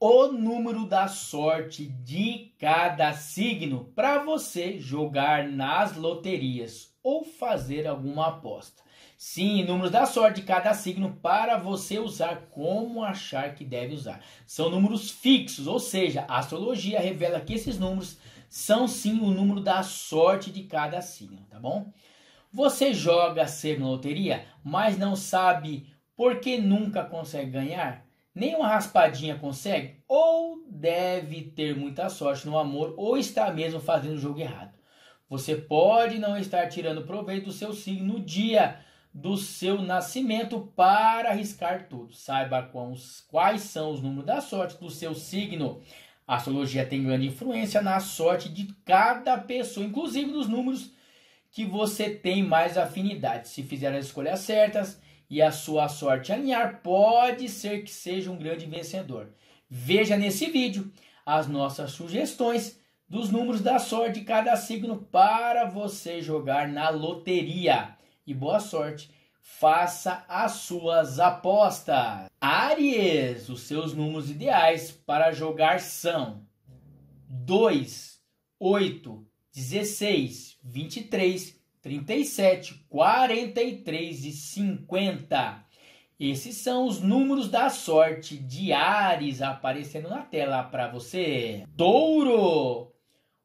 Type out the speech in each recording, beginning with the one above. o número da sorte de cada signo para você jogar nas loterias ou fazer alguma aposta. Sim, números da sorte de cada signo para você usar como achar que deve usar. São números fixos, ou seja, a astrologia revela que esses números são sim o número da sorte de cada signo, tá bom? Você joga sempre na loteria, mas não sabe por que nunca consegue ganhar? Nem uma raspadinha consegue? Ou deve ter muita sorte no amor ou está mesmo fazendo o jogo errado. Você pode não estar tirando proveito do seu signo no dia do seu nascimento para arriscar tudo. Saiba quais são os números da sorte do seu signo. A astrologia tem grande influência na sorte de cada pessoa, inclusive nos números que você tem mais afinidade. Se fizer as escolhas certas e a sua sorte alinhar, pode ser que seja um grande vencedor. Veja nesse vídeo as nossas sugestões dos números da sorte de cada signo para você jogar na loteria. E boa sorte, faça as suas apostas. Áries, os seus números ideais para jogar são 2, 8, 16, 23, 37, 43 e 50. Esses são os números da sorte de Áries aparecendo na tela para você. Touro,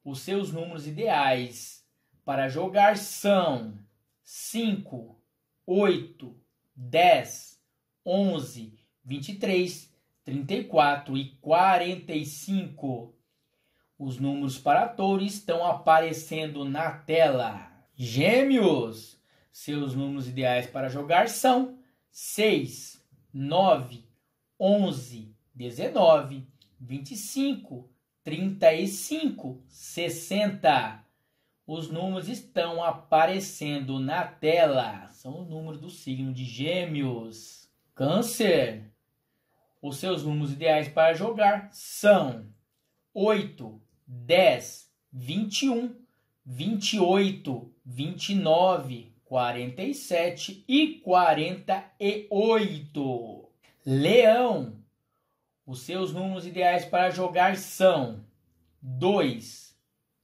os seus números ideais para jogar são 5, 8, 10, 11, 23, 34 e 45. Os números para touro estão aparecendo na tela. Gêmeos, seus números ideais para jogar são 6, 9, 11, 19, 25, 35, 60. Os números estão aparecendo na tela. São os números do signo de Gêmeos. Câncer. Os seus números ideais para jogar são 8, 10, 21, 28, 29, 47 e 48. Leão. Os seus números ideais para jogar são 2,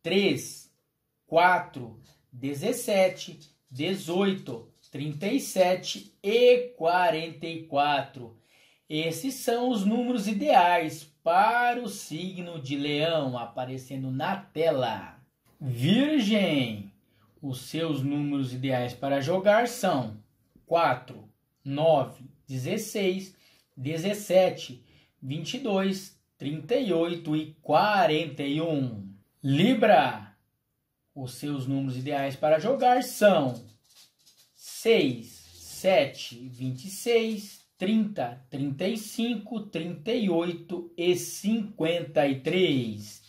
3, 4, 17, 18, 37 e 44. Esses são os números ideais para o signo de Leão, aparecendo na tela. Virgem, os seus números ideais para jogar são 4, 9, 16, 17, 22, 38 e 41. Libra, os seus números ideais para jogar são 6, 7, 26, 30, 35, 38 e 53.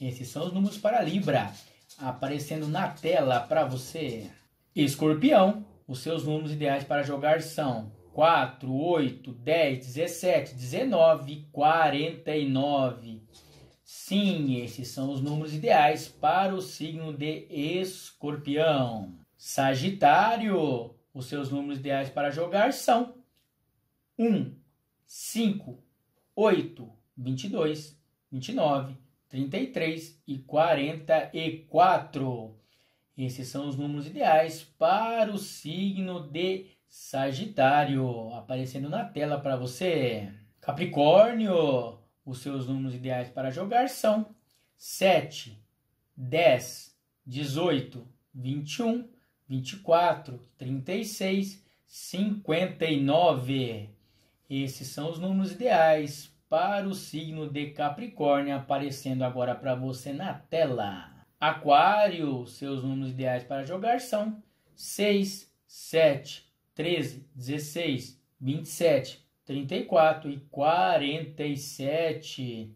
Esses são os números para Libra, aparecendo na tela para você. Escorpião, os seus números ideais para jogar são 4, 8, 10, 17, 19 e 49. Sim, esses são os números ideais para o signo de Escorpião. Sagitário, os seus números ideais para jogar são 1, 5, 8, 22, 29, 33 e 44. Esses são os números ideais para o signo de Sagitário, aparecendo na tela para você. Capricórnio, os seus números ideais para jogar são 7, 10, 18, 21, 24, 36, 59. Esses são os números ideais para o signo de Capricórnio, aparecendo agora para você na tela. Aquário, seus números ideais para jogar são 6, 7, 13, 16, 27. 34 e 47.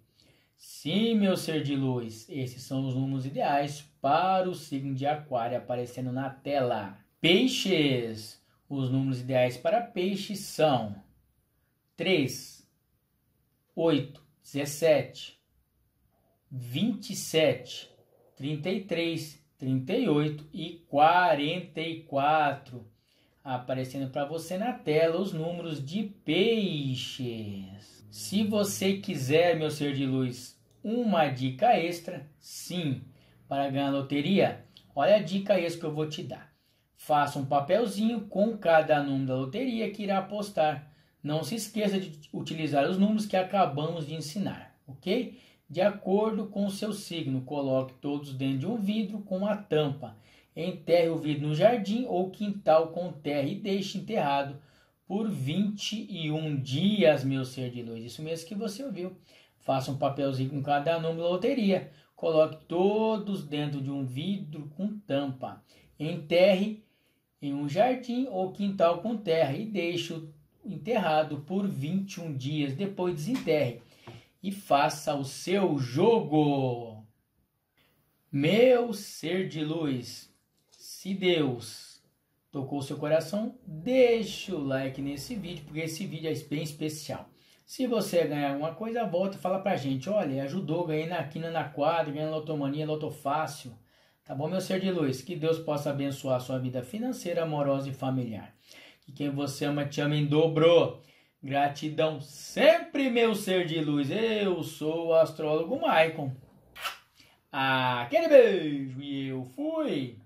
Sim, meu ser de luz, esses são os números ideais para o signo de Aquário, aparecendo na tela. Peixes, os números ideais para peixes são 3, 8, 17, 27, 33, 38 e 44. Aparecendo para você na tela os números de peixes. Se você quiser, meu ser de luz, uma dica extra, sim, para ganhar loteria, olha a dica extra que eu vou te dar. Faça um papelzinho com cada número da loteria que irá apostar. Não se esqueça de utilizar os números que acabamos de ensinar, ok? De acordo com o seu signo, coloque todos dentro de um vidro com a tampa. Enterre o vidro no jardim ou quintal com terra e deixe enterrado por 21 dias, meu ser de luz. Isso mesmo que você ouviu. Faça um papelzinho com cada número da loteria. Coloque todos dentro de um vidro com tampa. Enterre em um jardim ou quintal com terra e deixe-o enterrado por 21 dias. Depois desenterre e faça o seu jogo. Meu ser de luz, se Deus tocou seu coração, deixa o like nesse vídeo, porque esse vídeo é bem especial. Se você ganhar alguma coisa, volta e fala pra gente. Olha, ajudou, ganhei na quina, na quadra, ganhei na lotomania, lotofácil. Tá bom, meu ser de luz? Que Deus possa abençoar a sua vida financeira, amorosa e familiar. Que quem você ama te ama em dobro. Gratidão sempre, meu ser de luz. Eu sou o astrólogo Maicon. Aquele beijo e eu fui.